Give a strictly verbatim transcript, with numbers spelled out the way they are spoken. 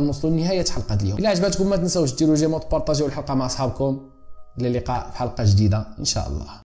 كنوصلوا لنهايه حلقه اليوم. الا عجبتكم ما تنساوش ديروا جيم وبارطاجيو الحلقه مع اصحابكم. الى اللقاء في حلقه جديده ان شاء الله.